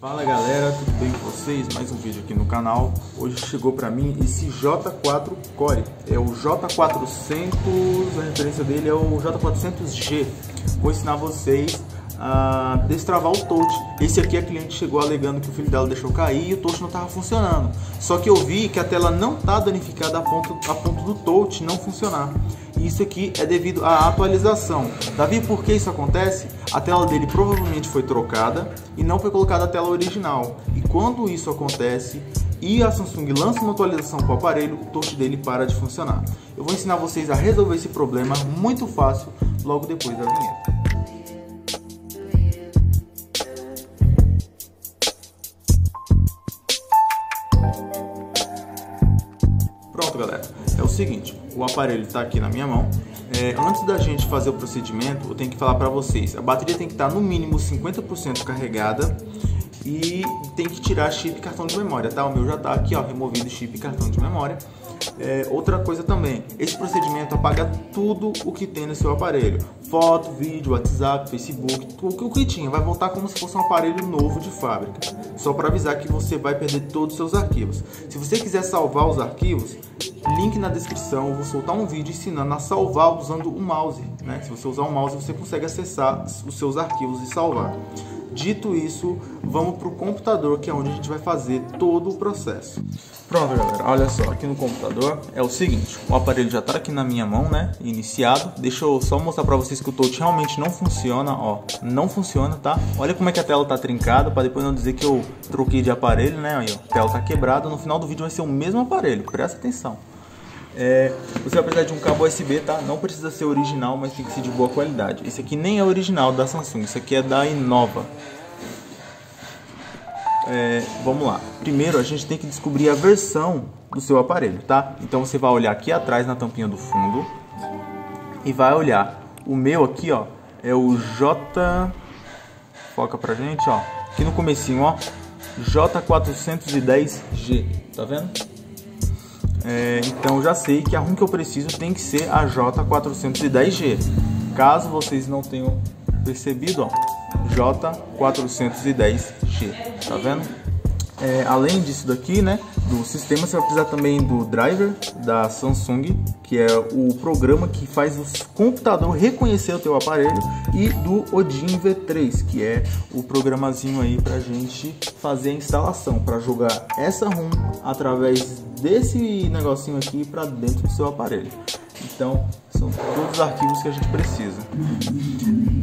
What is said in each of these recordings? Fala galera, tudo bem com vocês? Mais um vídeo aqui no canal. Hoje chegou para mim esse J4 Core, é o J400, a referência dele é o J400G. Vou ensinar vocês a destravar o touch. Esse aqui a cliente chegou alegando que o filho dela deixou cair e o touch não estava funcionando. Só que eu vi que a tela não está danificada a ponto do touch não funcionar. Isso aqui é devido à atualização. Davi, por que isso acontece? A tela dele provavelmente foi trocada e não foi colocada a tela original. E quando isso acontece e a Samsung lança uma atualização para o aparelho, o touch dele para de funcionar. Eu vou ensinar vocês a resolver esse problema muito fácil logo depois da vinheta. Pronto, galera. É o seguinte, o aparelho está aqui na minha mão. Antes da gente fazer o procedimento, eu tenho que falar para vocês, a bateria tem que estar no mínimo 50% carregada e tem que tirar chip e cartão de memória, tá? O meu já está aqui, ó, removido chip e cartão de memória. Outra coisa também, esse procedimento apaga tudo o que tem no seu aparelho, foto, vídeo, WhatsApp, Facebook, tudo o que tinha, vai voltar como se fosse um aparelho novo de fábrica, só para avisar que você vai perder todos os seus arquivos. Se você quiser salvar os arquivos, link na descrição, eu vou soltar um vídeo ensinando a salvar usando o mouse, né? Se você usar o mouse, você consegue acessar os seus arquivos e salvar. Dito isso, vamos para o computador, que é onde a gente vai fazer todo o processo. Pronto, galera, olha só, aqui no computador é o seguinte, o aparelho já está aqui na minha mão, né, iniciado. Deixa eu só mostrar para vocês que o touch realmente não funciona, ó, não funciona, tá? Olha como é que a tela tá trincada, para depois não dizer que eu troquei de aparelho, né, aí, ó, a tela tá quebrada, no final do vídeo vai ser o mesmo aparelho, presta atenção. Você vai precisar de um cabo USB, tá? Não precisa ser original, mas tem que ser de boa qualidade. Esse aqui nem é original da Samsung, isso aqui é da Inova. Vamos lá. Primeiro a gente tem que descobrir a versão do seu aparelho, tá? Então você vai olhar aqui atrás na tampinha do fundo e vai olhar. O meu aqui, ó, é o J... Foca pra gente, ó. Aqui no comecinho, ó. J410G, tá vendo? Então já sei que a ROM que eu preciso tem que ser a J410G. Caso vocês não tenham percebido, ó, J410G, tá vendo? Além disso daqui, né, do sistema, você vai precisar também do driver da Samsung, que é o programa que faz o computador reconhecer o teu aparelho, e do Odin V3, que é o programazinho aí pra gente fazer a instalação, para jogar essa ROM através desse negocinho aqui para dentro do seu aparelho. Então são todos os arquivos que a gente precisa.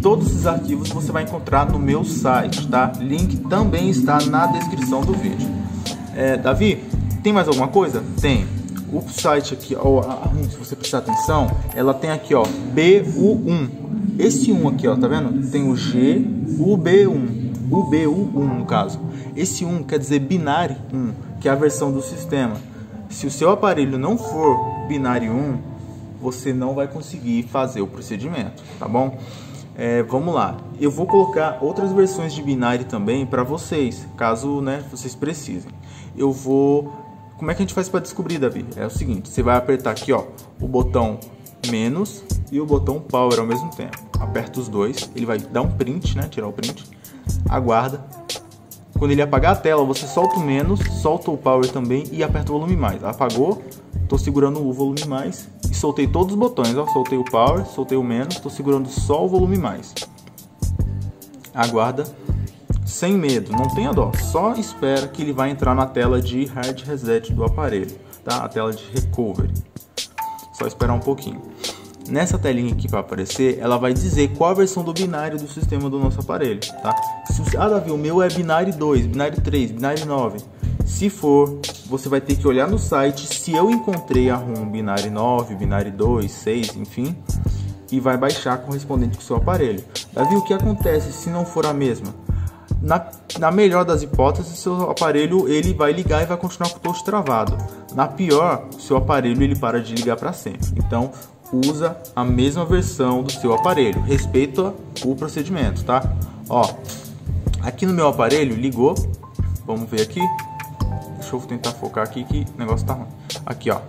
Todos esses arquivos você vai encontrar no meu site, tá? Link também está na descrição do vídeo. Davi, tem mais alguma coisa? Tem. O site aqui, ó, se você prestar atenção, ela tem aqui, ó, BU1. Esse 1 aqui, ó, tá vendo? Tem o G, o B1, o BU1 no caso. Esse 1 quer dizer binário 1, que é a versão do sistema. Se o seu aparelho não for binário 1, você não vai conseguir fazer o procedimento, tá bom? Vamos lá, eu vou colocar outras versões de binário também para vocês, caso, né, vocês precisem. Eu vou... Como é que a gente faz para descobrir, Davi? É o seguinte, você vai apertar aqui, ó, o botão menos e o botão power ao mesmo tempo. Aperta os dois, ele vai dar um print, né, tirar o print, aguarda. Quando ele apagar a tela, você solta o menos, solta o power também e aperta o volume mais. Apagou, tô segurando o volume mais. Soltei todos os botões, ó, soltei o power, soltei o menos, estou segurando só o volume mais. Aguarda, sem medo, não tenha dó, só espera que ele vai entrar na tela de hard reset do aparelho, tá? A tela de recovery, só esperar um pouquinho. Nessa telinha aqui para aparecer, ela vai dizer qual a versão do binário do sistema do nosso aparelho, tá? Ah, Davi, o meu é binário 2, binário 3, binário 9. Se for, você vai ter que olhar no site se eu encontrei a ROM binário 9, binário 2, 6, enfim, e vai baixar correspondente com o seu aparelho. Davi, o que acontece se não for a mesma? Na melhor das hipóteses, seu aparelho ele vai ligar e vai continuar com o touch travado. Na pior, seu aparelho ele para de ligar para sempre. Então, usa a mesma versão do seu aparelho. Respeita o procedimento, tá? Ó, aqui no meu aparelho ligou. Vamos ver aqui. Deixa eu tentar focar aqui que o negócio tá ruim. Aqui, ó.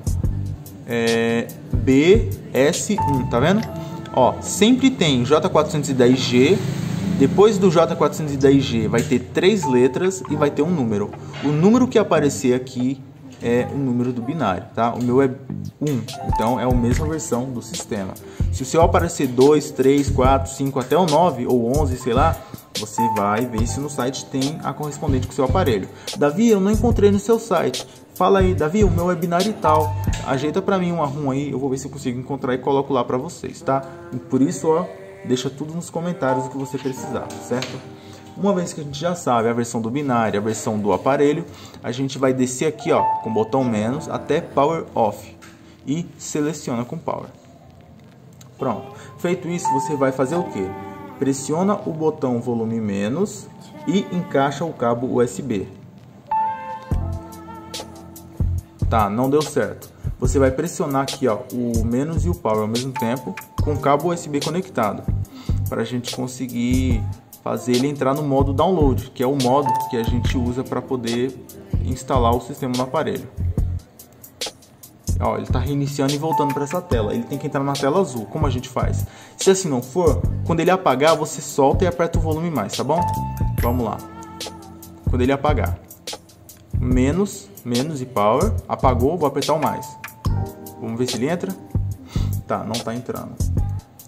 BS1, tá vendo? Ó, sempre tem J410G Depois do J410G vai ter 3 letras e vai ter um número. O número que aparecer aqui é o número do binário, tá? O meu é 1, então é a mesma versão do sistema. Se o seu aparecer 2, 3, 4, 5 até o 9 ou 11, sei lá, você vai ver se no site tem a correspondente com o seu aparelho. Davi, eu não encontrei no seu site. Fala aí, Davi, o meu é binário e tal. Ajeita pra mim uma ROM aí, eu vou ver se eu consigo encontrar e coloco lá pra vocês, tá? E por isso, ó, deixa tudo nos comentários o que você precisar, certo? Uma vez que a gente já sabe a versão do binário, a versão do aparelho, a gente vai descer aqui, ó, com o botão menos até Power Off e seleciona com Power. Pronto. Feito isso, você vai fazer o quê? Pressiona o botão volume menos e encaixa o cabo USB. Tá, não deu certo. Você vai pressionar aqui, ó, o menos e o power ao mesmo tempo com o cabo USB conectado, para a gente conseguir fazer ele entrar no modo download, que é o modo que a gente usa para poder instalar o sistema no aparelho. Ó, ele está reiniciando e voltando para essa tela. Ele tem que entrar na tela azul. Como a gente faz? Se assim não for, quando ele apagar, você solta e aperta o volume mais, tá bom? Vamos lá. Quando ele apagar, menos e power. Apagou, vou apertar o mais. Vamos ver se ele entra. Tá, não tá entrando.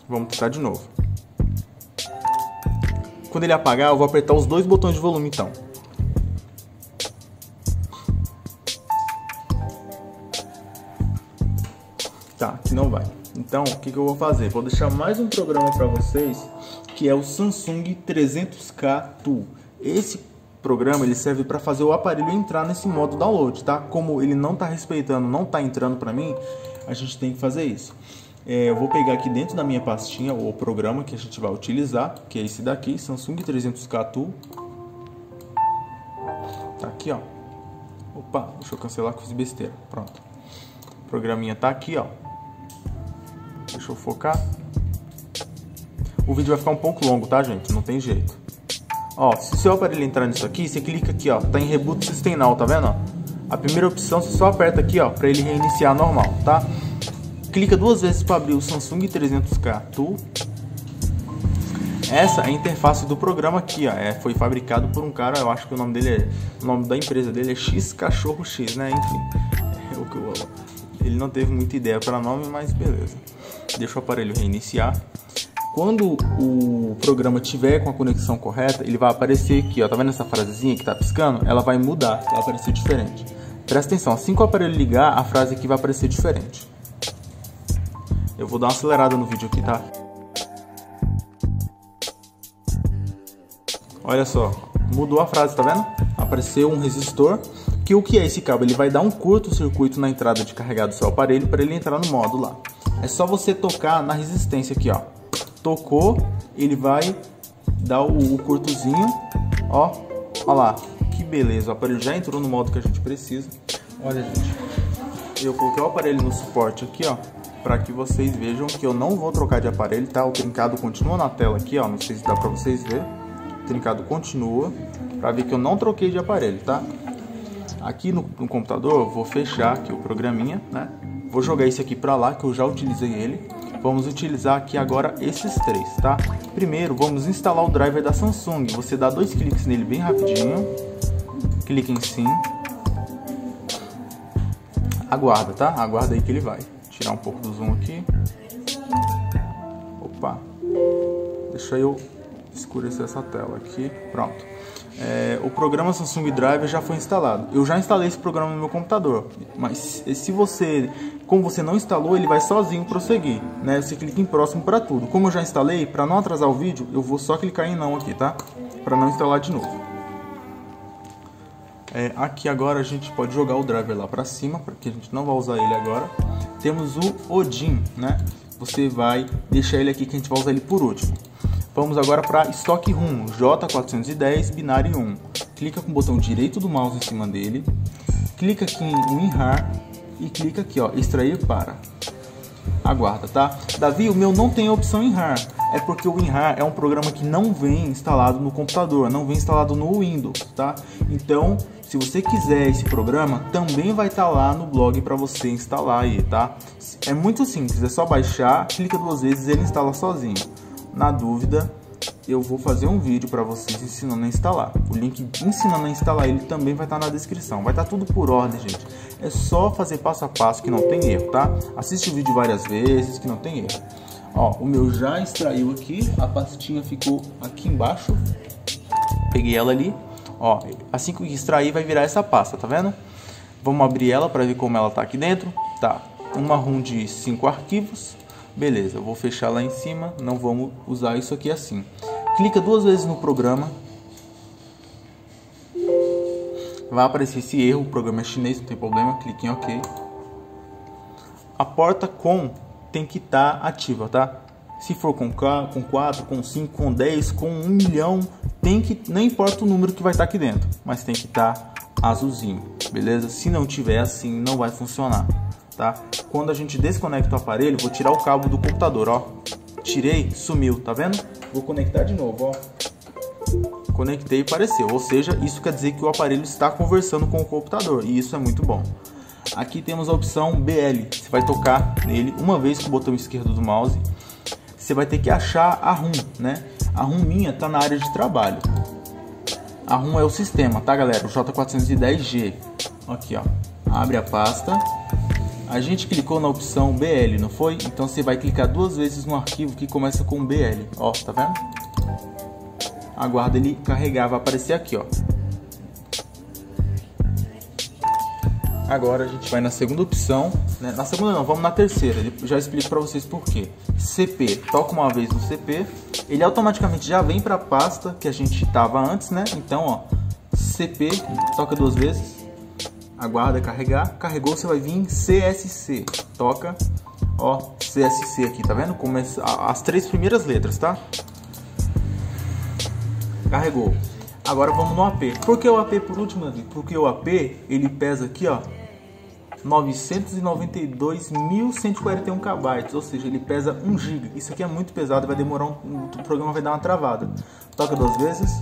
Vamos tentar de novo. Quando ele apagar, eu vou apertar os dois botões de volume, então. Tá, aqui não vai. Então, o que eu vou fazer? Vou deixar mais um programa para vocês, que é o Samsung 300K Tool. Esse programa, ele serve para fazer o aparelho entrar nesse modo download, tá? Como ele não tá respeitando, não tá entrando para mim, a gente tem que fazer isso. Eu vou pegar aqui dentro da minha pastinha o programa que a gente vai utilizar, que é esse daqui, Samsung 300K Tool. Tá aqui, ó. Opa, deixa eu cancelar com esse besteira. Pronto. O programinha tá aqui, ó. Deixa eu focar. O vídeo vai ficar um pouco longo, tá, gente? Não tem jeito. Ó, se o seu aparelho entrar nisso aqui, você clica aqui, ó. Tá em Reboot System Now, tá vendo? Ó? A primeira opção, você só aperta aqui, ó, pra ele reiniciar normal, tá? Clica duas vezes para abrir o Samsung 300K Tool. Essa é a interface do programa aqui, ó. Foi fabricado por um cara, eu acho que o nome dele é... O nome da empresa dele é X Cachorro X, né? Enfim, é o que eu vou... Ele não teve muita ideia para nome, mas beleza. Deixa o aparelho reiniciar. Quando o programa tiver com a conexão correta, ele vai aparecer aqui, ó. Tá vendo essa frasezinha que tá piscando? Ela vai mudar, vai aparecer diferente. Presta atenção, assim que o aparelho ligar, a frase aqui vai aparecer diferente. Eu vou dar uma acelerada no vídeo aqui, tá? Olha só, mudou a frase, tá vendo? Apareceu um resistor. Que o que é esse cabo? Ele vai dar um curto-circuito na entrada de carregar do seu aparelho para ele entrar no modo lá. É só você tocar na resistência aqui, ó. Tocou, ele vai dar o curtozinho, ó. Olha lá, que beleza, o aparelho já entrou no modo que a gente precisa. Olha, gente, eu coloquei o aparelho no suporte aqui, ó, para que vocês vejam que eu não vou trocar de aparelho, tá? O trincado continua na tela aqui, ó, não sei se dá para vocês verem. O trincado continua, para ver que eu não troquei de aparelho, tá? Aqui no computador, eu vou fechar aqui o programinha, né? Vou jogar esse aqui pra lá, que eu já utilizei ele. Vamos utilizar aqui agora esses três, tá? Primeiro, vamos instalar o driver da Samsung. Você dá dois cliques nele bem rapidinho. Clique em sim. Aguarda, tá? Aguarda aí que ele vai. Tirar um pouco do zoom aqui. Opa! Deixa eu escurecer essa tela aqui. Pronto. O programa Samsung Driver já foi instalado. Eu já instalei esse programa no meu computador, mas se você, como você não instalou, ele vai sozinho prosseguir, né? Você clica em próximo para tudo. Como eu já instalei, para não atrasar o vídeo, eu vou só clicar em não aqui, tá? Para não instalar de novo. Aqui agora a gente pode jogar o driver lá para cima, porque a gente não vai usar ele agora. Temos o Odin, né? Você vai deixar ele aqui que a gente vai usar ele por último. Vamos agora para Stockroom, J410 binário 1. Clica com o botão direito do mouse em cima dele. Clica aqui em WinRAR e clica aqui, ó, extrair para. Aguarda, tá? Davi, o meu não tem a opção em WinRAR. É porque o WinRAR é um programa que não vem instalado no computador, não vem instalado no Windows, tá? Então, se você quiser esse programa, também vai estar lá no blog para você instalar aí, tá? É muito simples, é só baixar, clica duas vezes e ele instala sozinho. Na dúvida, eu vou fazer um vídeo para vocês ensinando a instalar. O link ensinando a instalar ele também vai estar na descrição. Vai estar tudo por ordem, gente. É só fazer passo a passo que não tem erro, tá? Assiste o vídeo várias vezes que não tem erro. Ó, o meu já extraiu aqui, a pastinha ficou aqui embaixo. Peguei ela ali. Ó, assim que extrair vai virar essa pasta, tá vendo? Vamos abrir ela para ver como ela tá aqui dentro. Tá, uma ROM de 5 arquivos. Beleza, eu vou fechar lá em cima, não vamos usar isso aqui assim. Clica duas vezes no programa. Vai aparecer esse erro, o programa é chinês, não tem problema, clique em OK. A porta COM tem que estar ativa, tá? Se for com K, com 4, com 5, com 10, com 1 milhão, tem que, não importa o número que vai estar aqui dentro, mas tem que estar azulzinho, beleza? Se não tiver assim, não vai funcionar. Tá? Quando a gente desconecta o aparelho, vou tirar o cabo do computador, ó. Tirei, sumiu, tá vendo? Vou conectar de novo, ó. Conectei e apareceu, ou seja, isso quer dizer que o aparelho está conversando com o computador, e isso é muito bom. Aqui temos a opção BL, você vai tocar nele uma vez com o botão esquerdo do mouse. Você vai ter que achar a ROM, né? A ROM minha tá na área de trabalho. A ROM é o sistema, tá, galera? O J410G. Aqui, ó. Abre a pasta. A gente clicou na opção BL, não foi? Então você vai clicar duas vezes no arquivo que começa com BL. Ó, tá vendo? Aguarda ele carregar, vai aparecer aqui, ó. Agora a gente vai na segunda opção, né? Na segunda não, vamos na terceira. Ele já explico pra vocês por quê. CP, toca uma vez no CP. Ele automaticamente já vem pra pasta que a gente tava antes, né? Então, ó, CP, toca duas vezes. Aguarda carregar, carregou, você vai vir em CSC, toca, ó, CSC aqui, tá vendo? Começa as três primeiras letras, tá? Carregou. Agora vamos no AP. Por que o AP por último, André? Porque o AP, ele pesa aqui, ó, 992.141 KB, ou seja, ele pesa 1 GB. Isso aqui é muito pesado, vai demorar, o programa vai dar uma travada. Toca duas vezes,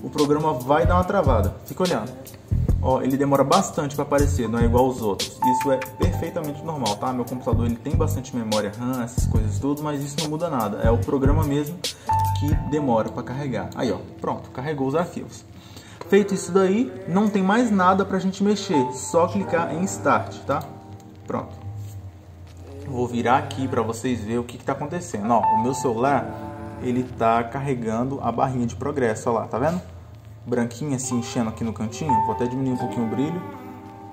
o programa vai dar uma travada, fica olhando. Ó, ele demora bastante para aparecer, não é igual aos outros. Isso é perfeitamente normal, tá? Meu computador ele tem bastante memória RAM, essas coisas tudo, mas isso não muda nada. É o programa mesmo que demora para carregar. Aí, ó, pronto, carregou os arquivos. Feito isso daí, não tem mais nada pra gente mexer, só clicar em Start, tá? Pronto. Vou virar aqui para vocês verem o que tá acontecendo. Ó, o meu celular, ele tá carregando a barrinha de progresso, ó lá, tá vendo? Branquinha se enchendo aqui no cantinho. Vou até diminuir um pouquinho o brilho.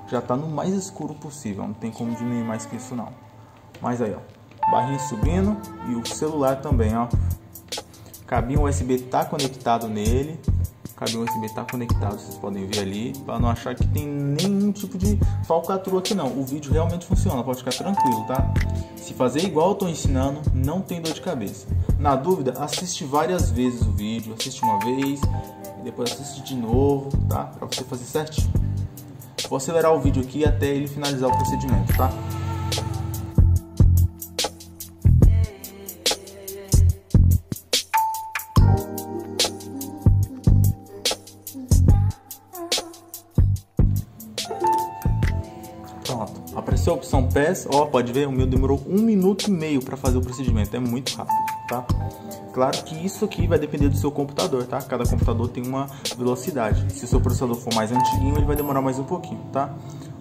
Já tá no mais escuro possível, não tem como diminuir mais que isso não. Mas aí, ó, barrinha subindo. E o celular também, ó. Cabinho USB tá conectado nele. Cabinho USB tá conectado, vocês podem ver ali. Pra não achar que tem nenhum tipo de falcatrua aqui não. O vídeo realmente funciona, pode ficar tranquilo, tá? Se fazer igual eu tô ensinando, não tem dor de cabeça. Na dúvida, assiste várias vezes o vídeo. Assiste uma vez, depois assiste de novo, tá? Pra você fazer certinho. Vou acelerar o vídeo aqui até ele finalizar o procedimento, tá? Pronto. Apareceu a opção PES. Ó, pode ver, o meu demorou 1 minuto e meio pra fazer o procedimento. É muito rápido, tá? Claro que isso aqui vai depender do seu computador, tá? Cada computador tem uma velocidade. Se o seu processador for mais antiguinho, ele vai demorar mais um pouquinho, tá?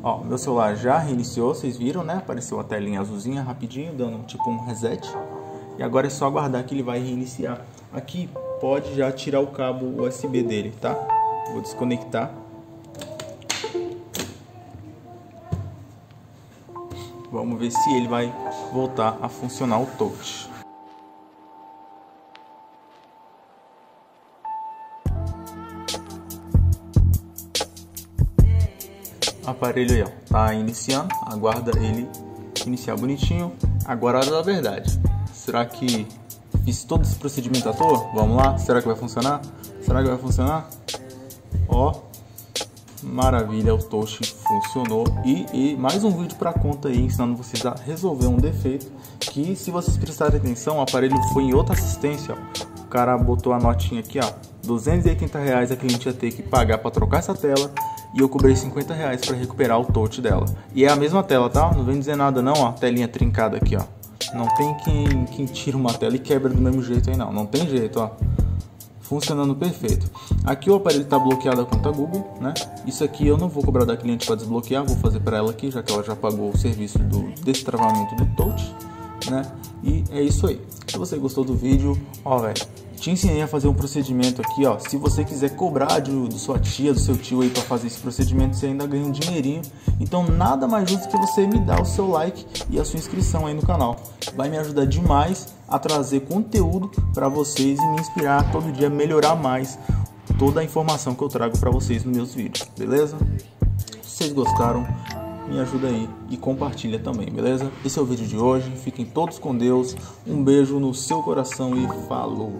Ó, meu celular já reiniciou, vocês viram, né? Apareceu a telinha azulzinha rapidinho, dando tipo um reset. E agora é só aguardar que ele vai reiniciar. Aqui pode já tirar o cabo USB dele, tá? Vou desconectar. Vamos ver se ele vai voltar a funcionar o touch. Aparelho aí, ó, tá iniciando, aguarda ele iniciar bonitinho. Agora a hora da verdade. Será que fiz todo esse procedimento à toa? Vamos lá, será que vai funcionar? Será que vai funcionar? Ó, maravilha, o touch funcionou. E mais um vídeo pra conta aí, ensinando vocês a resolver um defeito. Que se vocês prestarem atenção, o aparelho foi em outra assistência, ó. O cara botou a notinha aqui, ó, R$280 a cliente ia ter que pagar pra trocar essa tela. E eu cobrei R$50 para recuperar o touch dela. E é a mesma tela, tá? Não vem dizer nada não, ó. Telinha trincada aqui, ó. Não tem quem tira uma tela e quebra do mesmo jeito aí, não tem jeito, ó. Funcionando perfeito. Aqui o aparelho está bloqueado a conta Google, né? Isso aqui eu não vou cobrar da cliente para desbloquear, vou fazer para ela aqui, já que ela já pagou o serviço do destravamento do touch, né? E é isso aí. Se você gostou do vídeo, ó, velho, te ensinei a fazer um procedimento aqui, ó. Se você quiser cobrar de sua tia, do seu tio aí para fazer esse procedimento, você ainda ganha um dinheirinho. Então nada mais justo que você me dar o seu like e a sua inscrição aí no canal. Vai me ajudar demais a trazer conteúdo para vocês e me inspirar todo dia a melhorar mais toda a informação que eu trago para vocês nos meus vídeos, beleza? Se vocês gostaram, me ajuda aí e compartilha também, beleza? Esse é o vídeo de hoje, fiquem todos com Deus, um beijo no seu coração e falou!